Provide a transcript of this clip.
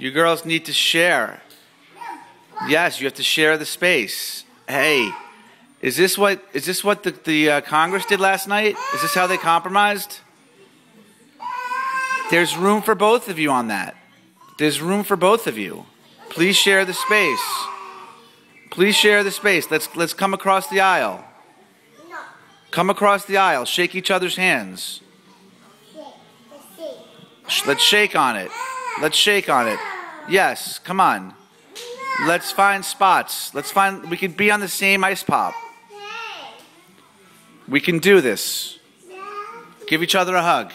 You girls need to share. Yes, you have to share the space. Hey, is this what the Congress did last night? Is this how they compromised? There's room for both of you on that. There's room for both of you. Please share the space. Please share the space. Let's come across the aisle. Come across the aisle. Shake each other's hands. Let's shake on it. Let's shake on it. Yes, come on. Let's find spots. We can be on the same ice pop. We can do this. Give each other a hug.